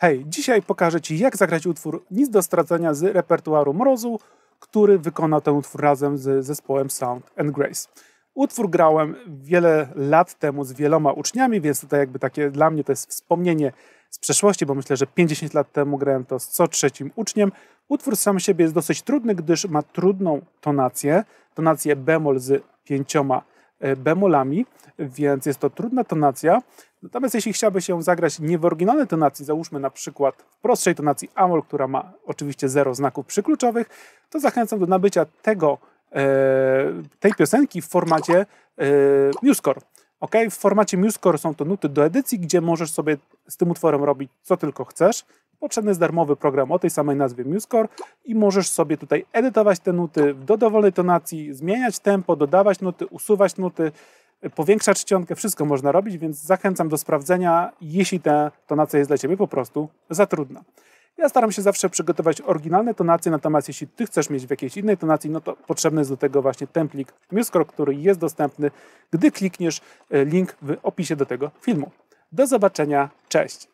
Hej, dzisiaj pokażę Ci, jak zagrać utwór Nic do stracenia z repertuaru Mrozu, który wykonał ten utwór razem z zespołem Sound and Grace. Utwór grałem wiele lat temu z wieloma uczniami, więc tutaj jakby takie dla mnie to jest wspomnienie z przeszłości, bo myślę, że 50 lat temu grałem to z co trzecim uczniem. Utwór sam siebie jest dosyć trudny, gdyż ma trudną tonację, tonację bemol z 5 bemolami, więc jest to trudna tonacja. Natomiast jeśli chciałby się zagrać nie w oryginalnej tonacji, załóżmy na przykład w prostszej tonacji amol, która ma oczywiście 0 znaków przykluczowych, to zachęcam do nabycia tej piosenki w formacie MuseScore. Okay? W formacie MuseScore są to nuty do edycji, gdzie możesz sobie z tym utworem robić co tylko chcesz. Potrzebny jest darmowy program o tej samej nazwie MuseScore i możesz sobie tutaj edytować te nuty do dowolnej tonacji, zmieniać tempo, dodawać nuty, usuwać nuty, powiększać czcionkę, wszystko można robić, więc zachęcam do sprawdzenia, jeśli ta tonacja jest dla Ciebie po prostu za trudna. Ja staram się zawsze przygotować oryginalne tonacje, natomiast jeśli Ty chcesz mieć w jakiejś innej tonacji, no to potrzebny jest do tego właśnie ten plik MuseScore, który jest dostępny, gdy klikniesz link w opisie do tego filmu. Do zobaczenia, cześć!